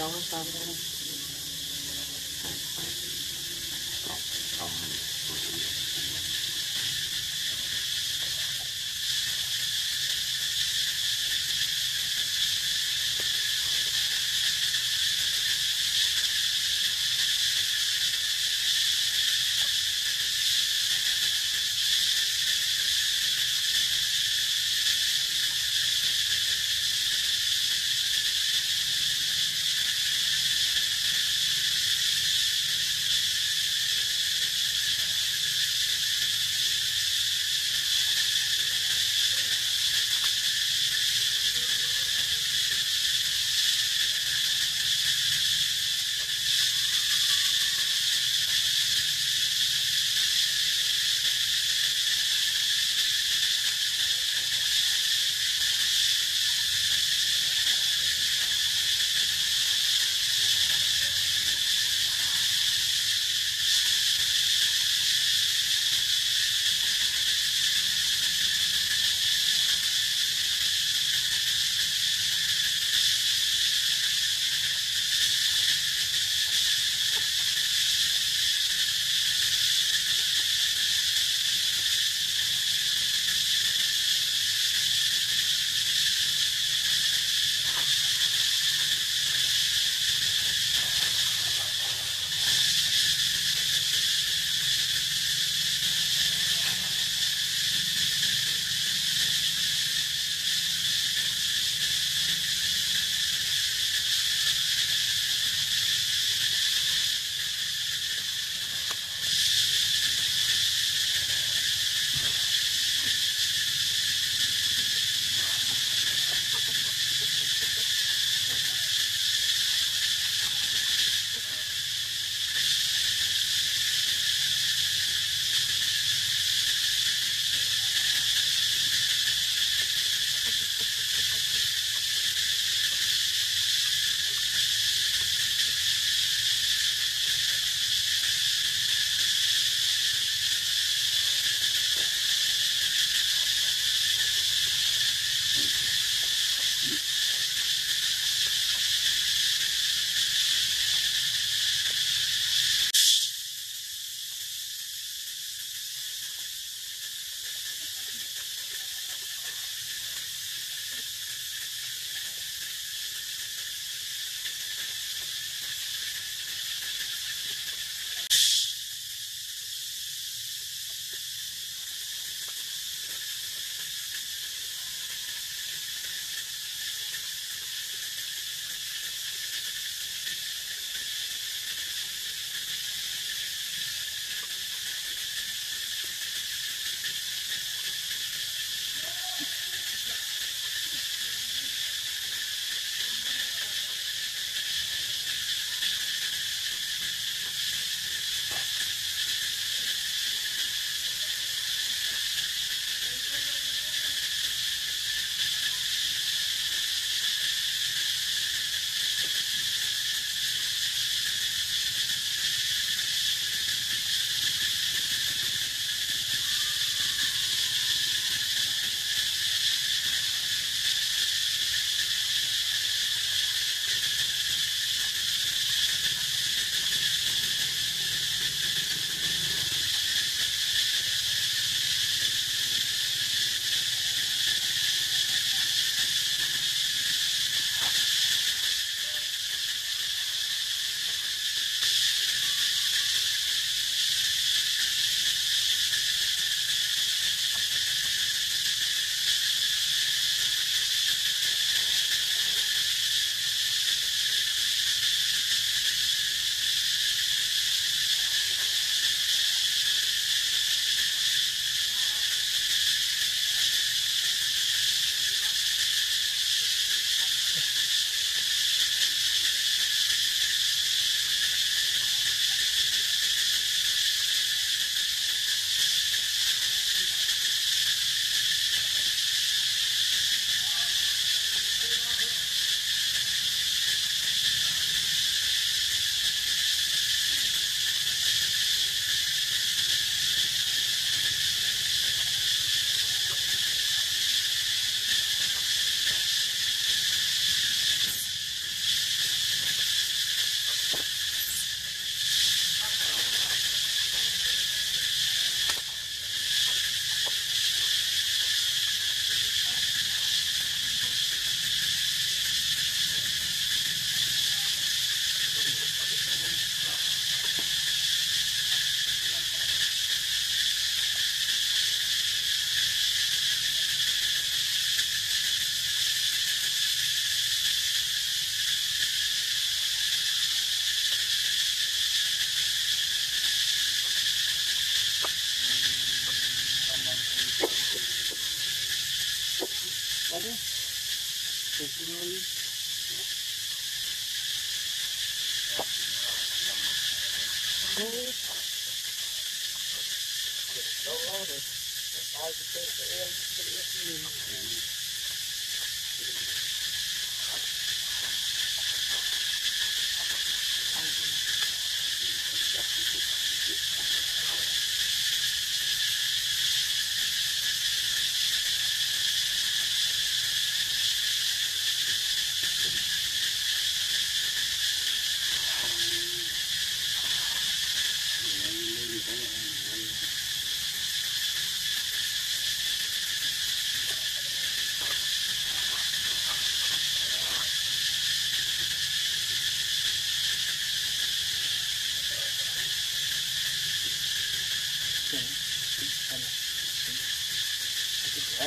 always love it.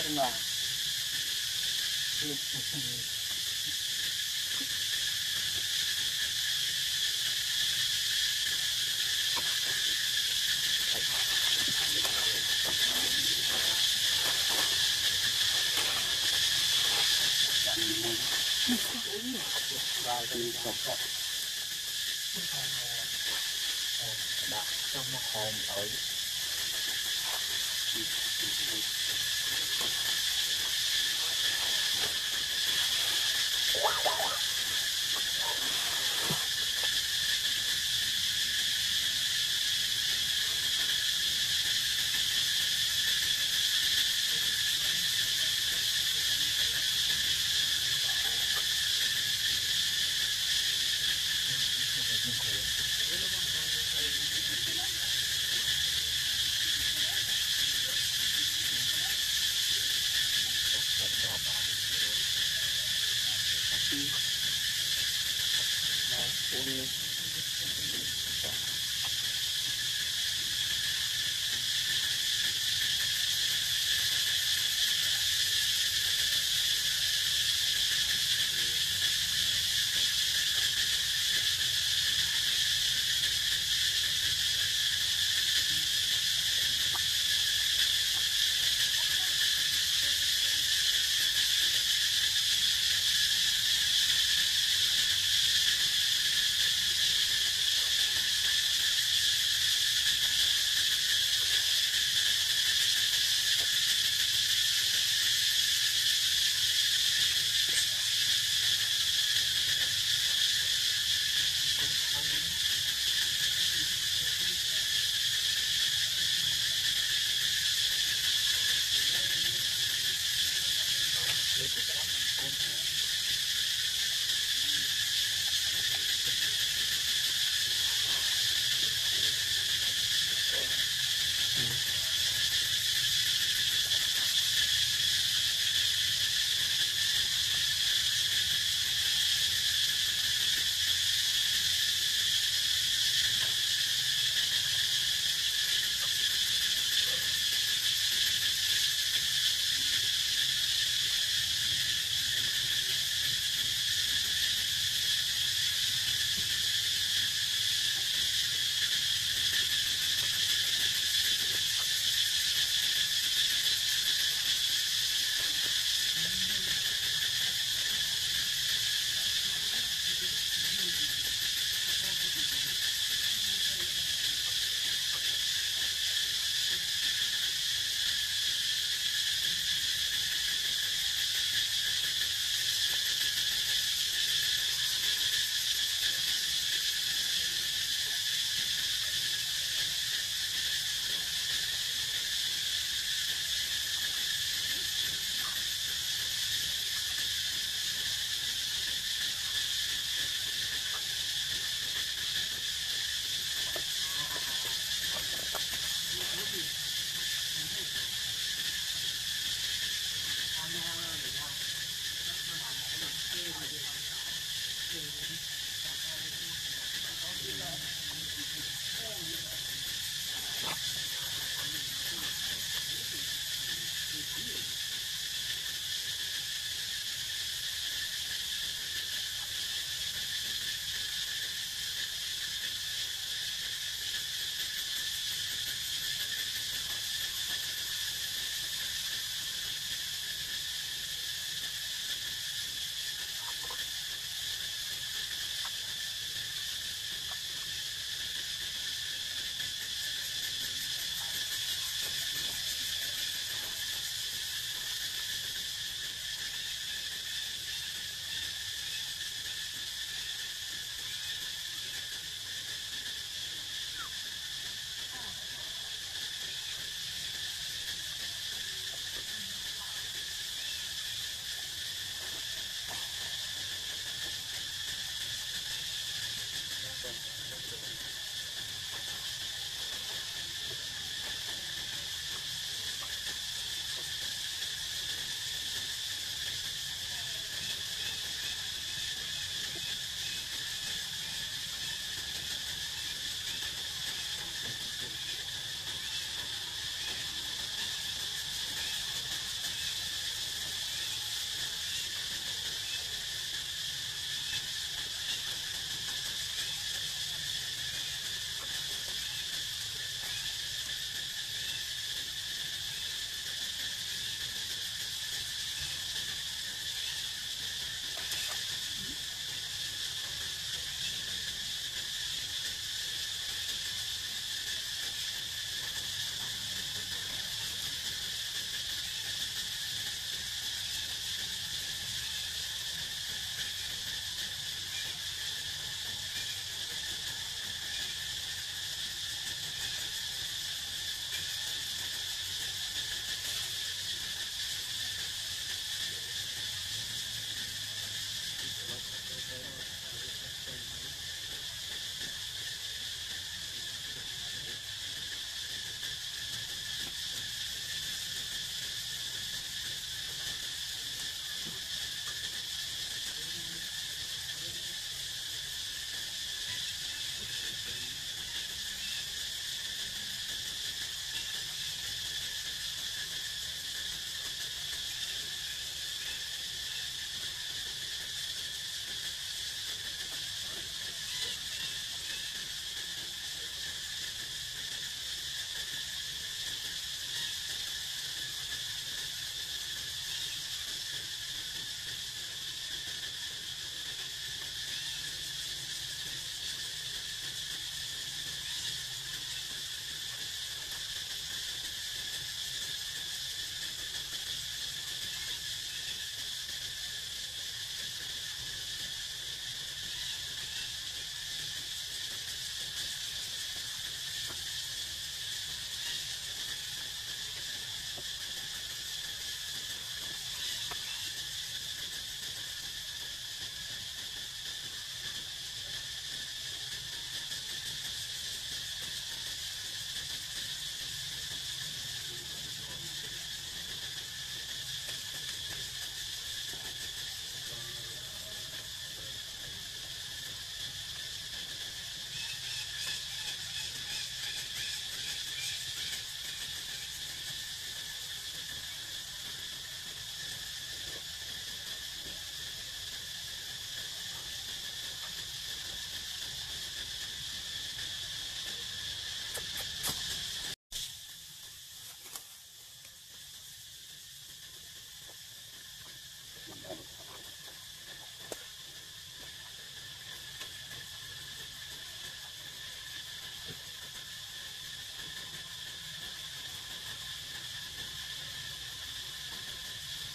don't know. Đặt trong hồn ở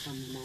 from the mine.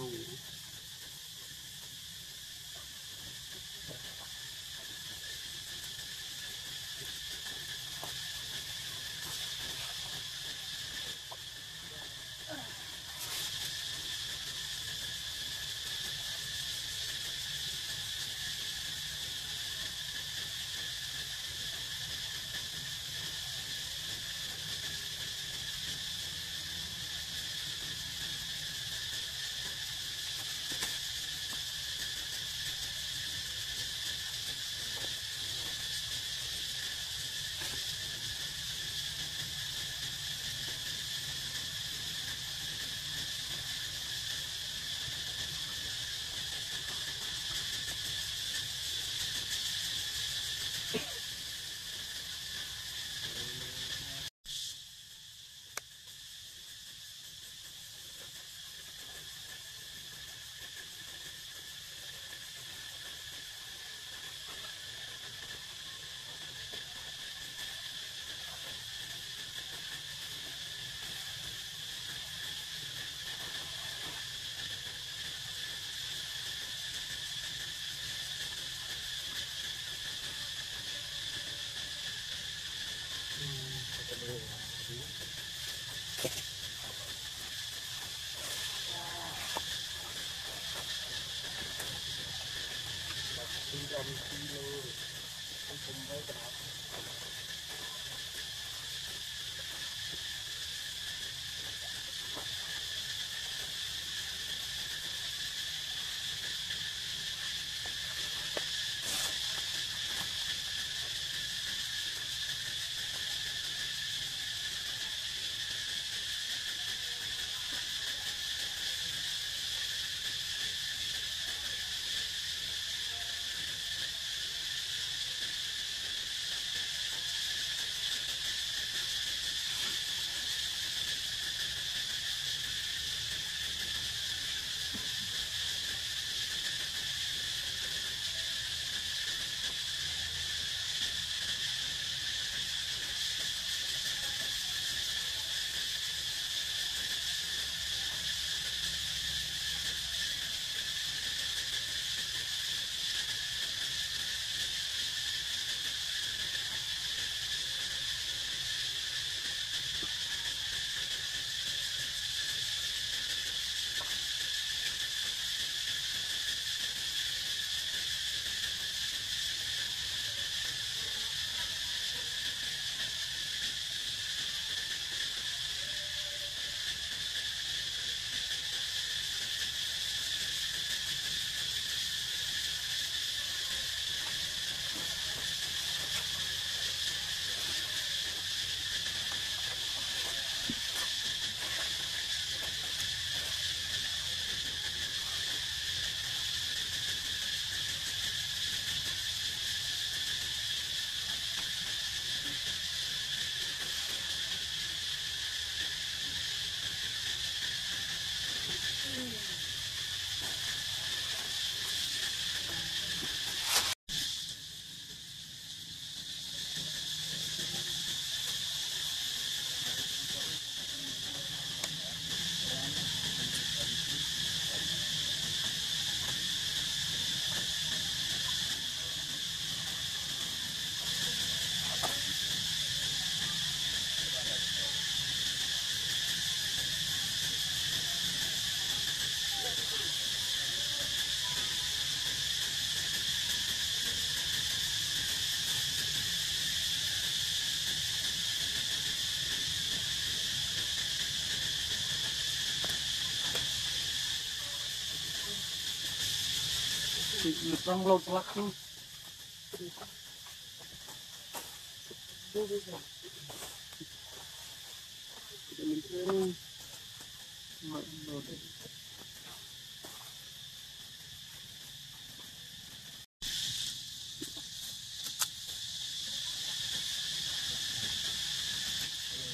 Long load black food.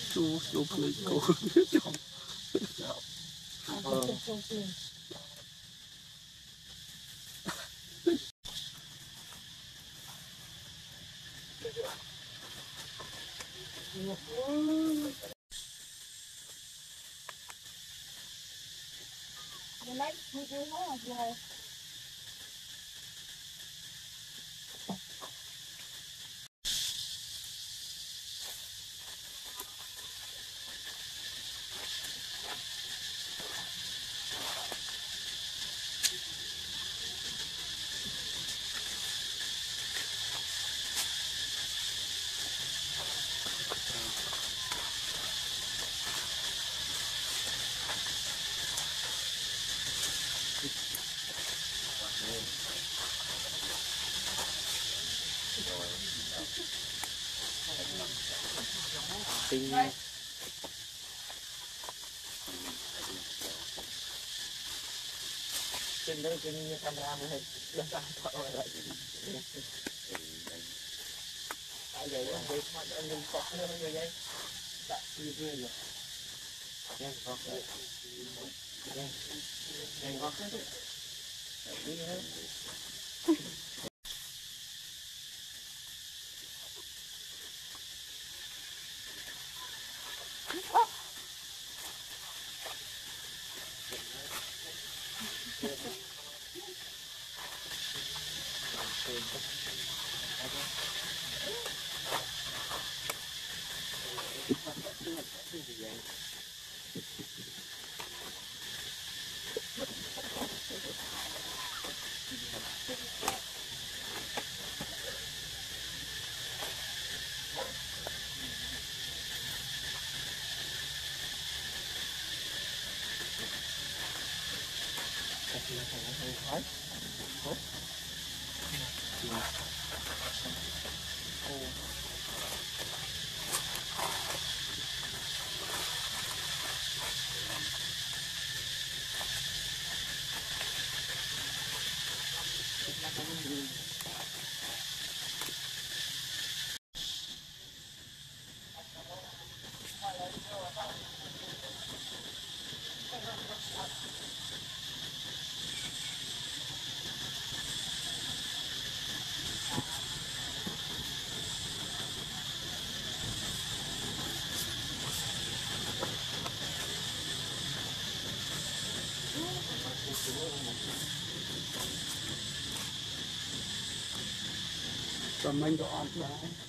So please Tinh right. Trên đó trên camera mới hết lên ta thợ lại tại vậy anh đi mà anh đừng cọt nữa bây giờ vậy đã đi về rồi đang cọt đấy đang cọt đấy đi hết. Mình có ăn